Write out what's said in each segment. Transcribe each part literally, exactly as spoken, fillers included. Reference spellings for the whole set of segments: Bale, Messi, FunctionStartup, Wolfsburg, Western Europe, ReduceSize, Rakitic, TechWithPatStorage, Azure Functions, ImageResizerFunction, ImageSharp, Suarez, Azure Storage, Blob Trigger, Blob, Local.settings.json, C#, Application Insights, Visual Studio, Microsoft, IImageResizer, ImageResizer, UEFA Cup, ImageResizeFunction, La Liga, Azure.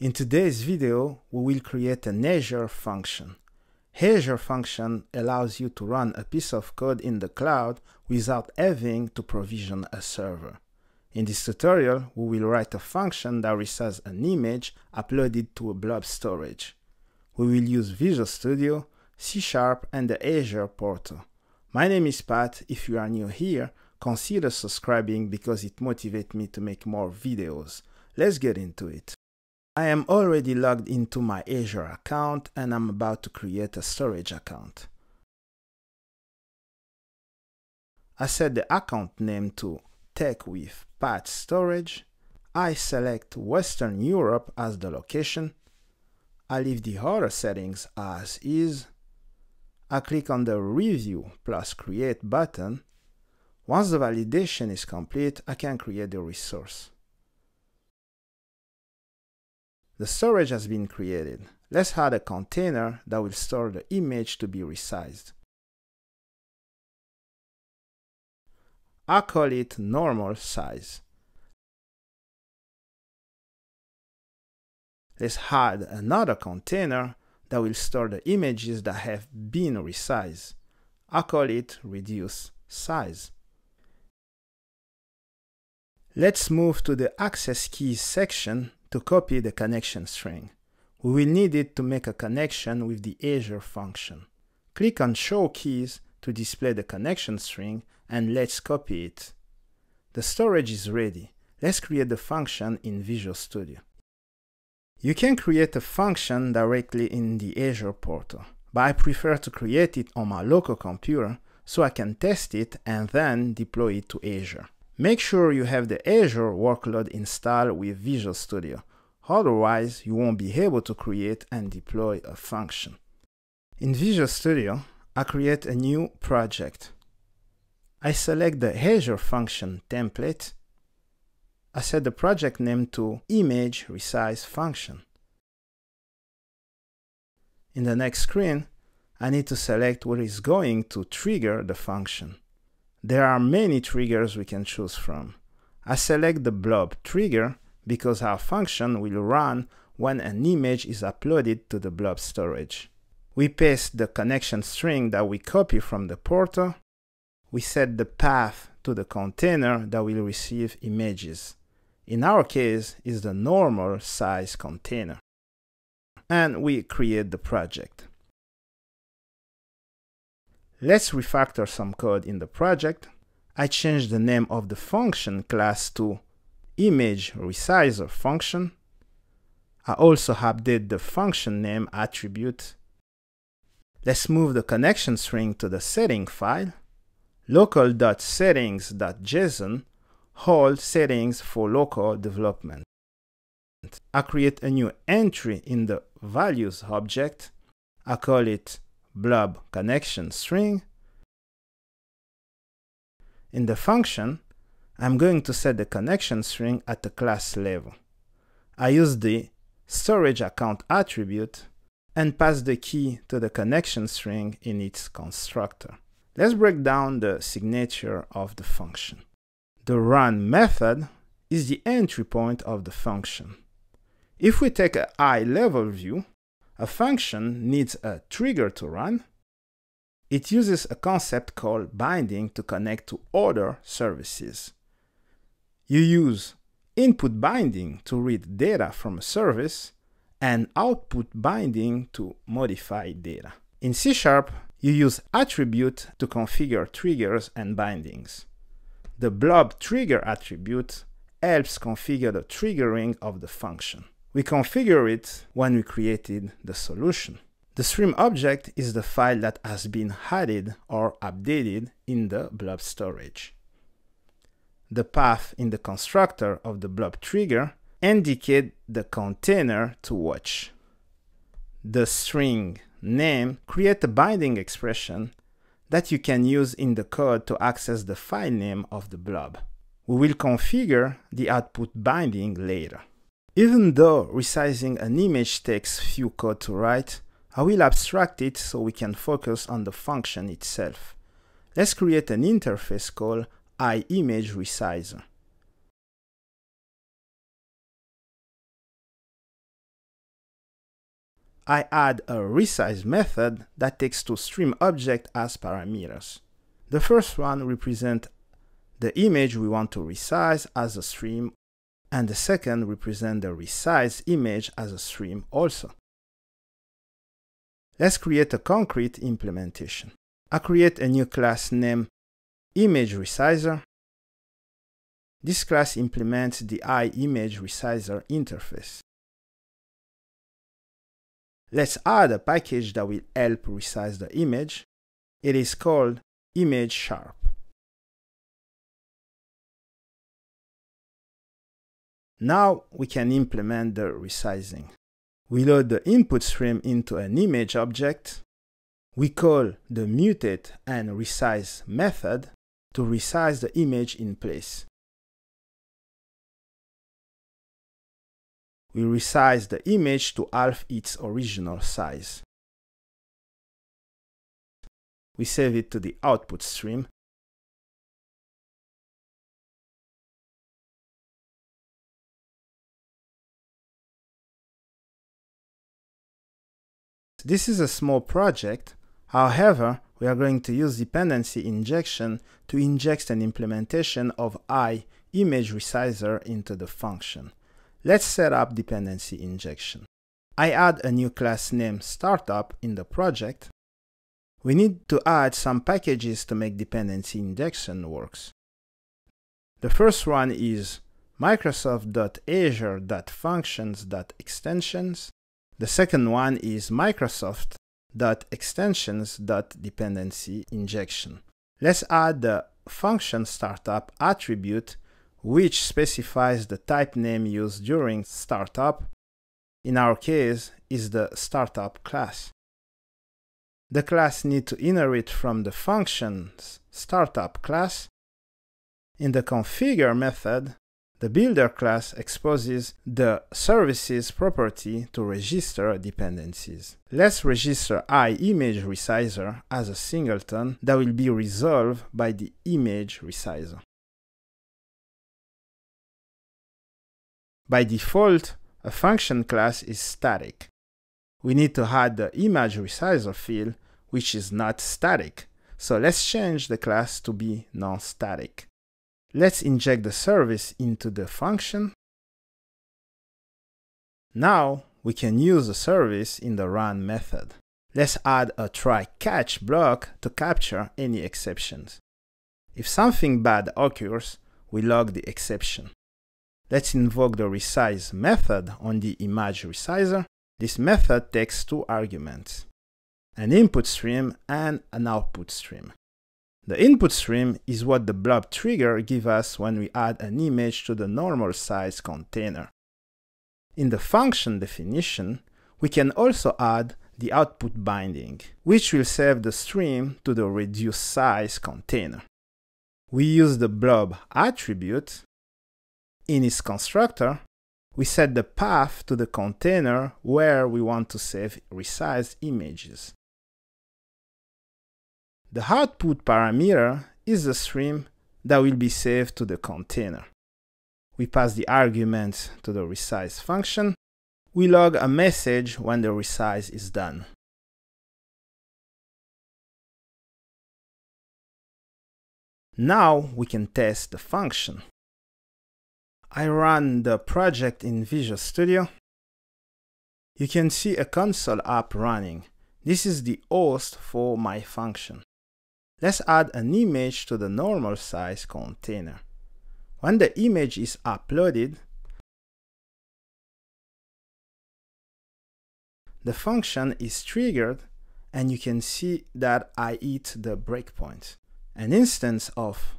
In today's video, we will create an Azure function. Azure function allows you to run a piece of code in the cloud without having to provision a server. In this tutorial, we will write a function that resizes an image uploaded to a blob storage. We will use Visual Studio, C sharp, and the Azure portal. My name is Pat. If you are new here, consider subscribing because it motivates me to make more videos. Let's get into it. I am already logged into my Azure account and I'm about to create a storage account. I set the account name to TechWithPatStorage. I select Western Europe as the location. I leave the other settings as is. I click on the Review plus Create button. Once the validation is complete, I can create the resource. The storage has been created. Let's add a container that will store the image to be resized. I call it normal size. Let's add another container that will store the images that have been resized. I call it ReduceSize. Let's move to the access keys section to copy the connection string. We will need it to make a connection with the Azure function. Click on Show Keys to display the connection string and let's copy it. The storage is ready. Let's create the function in Visual Studio. You can create a function directly in the Azure portal, but I prefer to create it on my local computer so I can test it and then deploy it to Azure. Make sure you have the Azure workload installed with Visual Studio, otherwise you won't be able to create and deploy a function. In Visual Studio, I create a new project. I select the Azure function template. I set the project name to ImageResizerFunction. In the next screen, I need to select what is going to trigger the function. There are many triggers we can choose from. I select the blob trigger because our function will run when an image is uploaded to the blob storage. We paste the connection string that we copy from the portal. We set the path to the container that will receive images. In our case, it's the normal size container. And we create the project. Let's refactor some code in the project. I change the name of the function class to ImageResizerFunction. I also update the function name attribute. Let's move the connection string to the setting file. Local.settings.json hold settings for local development. I create a new entry in the values object. I call it blob connection string. In the function, I'm going to set the connection string at the class level. I use the storage account attribute and pass the key to the connection string in its constructor. Let's break down the signature of the function. The run method is the entry point of the function. If we take a high-level view, a function needs a trigger to run. It uses a concept called binding to connect to other services. You use input binding to read data from a service and output binding to modify data. In C sharp, you use attribute to configure triggers and bindings. The blob trigger attribute helps configure the triggering of the function. We configure it when we created the solution. The stream object is the file that has been added or updated in the blob storage. The path in the constructor of the blob trigger indicates the container to watch. The string name creates a binding expression that you can use in the code to access the file name of the blob. We will configure the output binding later. Even though resizing an image takes few code to write, I will abstract it so we can focus on the function itself. Let's create an interface called IImageResizer. I add a resize method that takes two stream objects as parameters. The first one represents the image we want to resize as a stream, and the second represents the resized image as a stream also. Let's create a concrete implementation. I create a new class named ImageResizer. This class implements the IImageResizer interface. Let's add a package that will help resize the image. It is called ImageSharp. Now we can implement the resizing. We load the input stream into an image object. We call the mutate and resize method to resize the image in place. We resize the image to half its original size. We save it to the output stream. This is a small project. However, we are going to use dependency injection to inject an implementation of IImageResizer into the function. Let's set up dependency injection. I add a new class named Startup in the project. We need to add some packages to make dependency injection works. The first one is Microsoft dot Azure dot Functions dot Extensions. The second one is Microsoft dot Extensions dot Dependency Injection. Let's add the FunctionStartup attribute, which specifies the type name used during startup. In our case, is the startup class. The class needs to inherit from the functions startup class. In the configure method, the builder class exposes the services property to register dependencies. Let's register IImageResizer as a singleton that will be resolved by the ImageResizer. By default, a function class is static. We need to add the ImageResizer field, which is not static. So let's change the class to be non-static. Let's inject the service into the function. Now we can use the service in the run method. Let's add a try-catch block to capture any exceptions. If something bad occurs, we log the exception. Let's invoke the resize method on the ImageResizer. This method takes two arguments, an input stream and an output stream. The input stream is what the blob trigger gives us when we add an image to the normal size container. In the function definition, we can also add the output binding, which will save the stream to the ReduceSize container. We use the blob attribute. In its constructor, we set the path to the container where we want to save resized images. The output parameter is the stream that will be saved to the container. We pass the arguments to the resize function. We log a message when the resize is done. Now we can test the function. I run the project in Visual Studio. You can see a console app running. This is the host for my function. Let's add an image to the normal size container. When the image is uploaded, the function is triggered and you can see that I hit the breakpoint. An instance of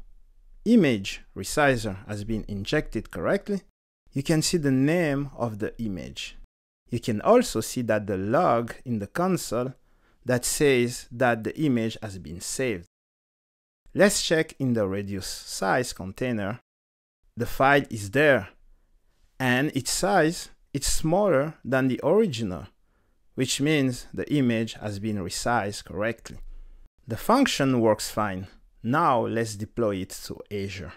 ImageResizer has been injected correctly. You can see the name of the image. You can also see that the log in the console that says that the image has been saved. Let's check in the ReduceSize container. The file is there and its size is smaller than the original, which means the image has been resized correctly. The function works fine. Now let's deploy it to Azure.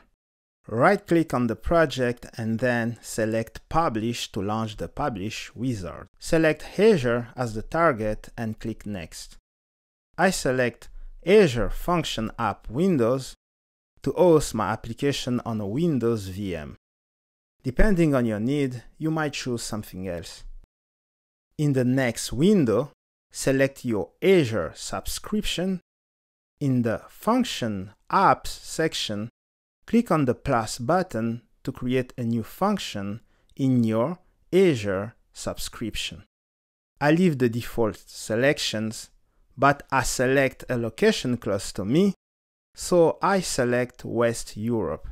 Right-click on the project and then select Publish to launch the Publish wizard. Select Azure as the target and click Next. I select Azure Function App Windows to host my application on a Windows V M. Depending on your need, you might choose something else. In the next window, select your Azure subscription. In the Function Apps section, click on the plus button to create a new function in your Azure subscription. I leave the default selections, but I select a location close to me, so I select West Europe.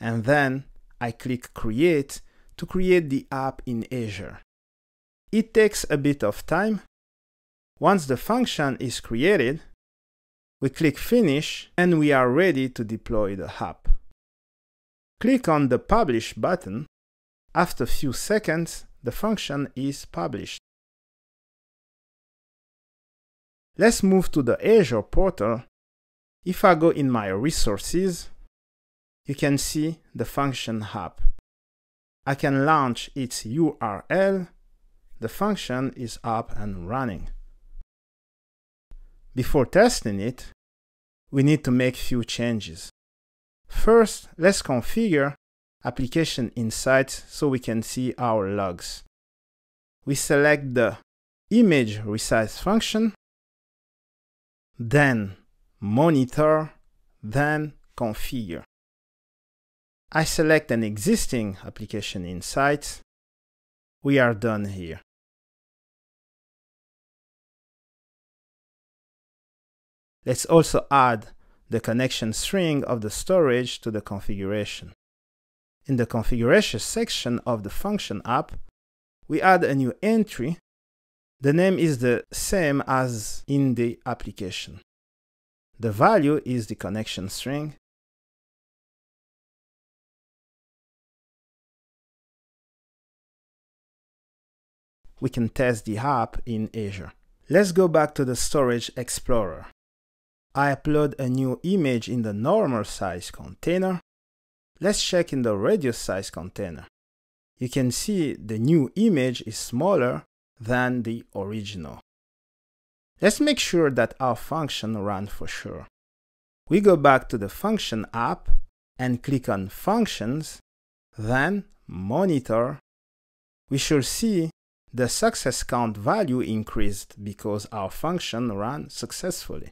And then I click Create to create the app in Azure. It takes a bit of time. Once the function is created, we click Finish and we are ready to deploy the app. Click on the Publish button. After a few seconds, the function is published. Let's move to the Azure portal. If I go in my Resources, you can see the function app. I can launch its U R L. The function is up and running. Before testing it, we need to make few changes. First, let's configure Application Insights so we can see our logs. We select the ImageResize function, then Monitor, then Configure. I select an existing Application Insights. We are done here. Let's also add the connection string of the storage to the configuration. In the configuration section of the function app, we add a new entry. The name is the same as in the application. The value is the connection string. We can test the app in Azure. Let's go back to the Storage Explorer. I upload a new image in the normal size container. Let's check in the radius size container. You can see the new image is smaller than the original. Let's make sure that our function runs for sure. We go back to the function app and click on Functions, then Monitor. We should see the success count value increased because our function ran successfully.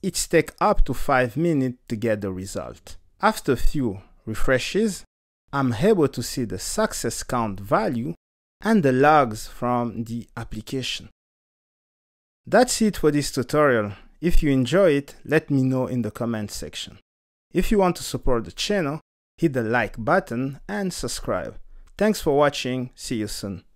It takes up to five minutes to get the result. After a few refreshes, I'm able to see the success count value and the logs from the application. That's it for this tutorial. If you enjoy it, let me know in the comment section. If you want to support the channel, hit the like button and subscribe. Thanks for watching. See you soon.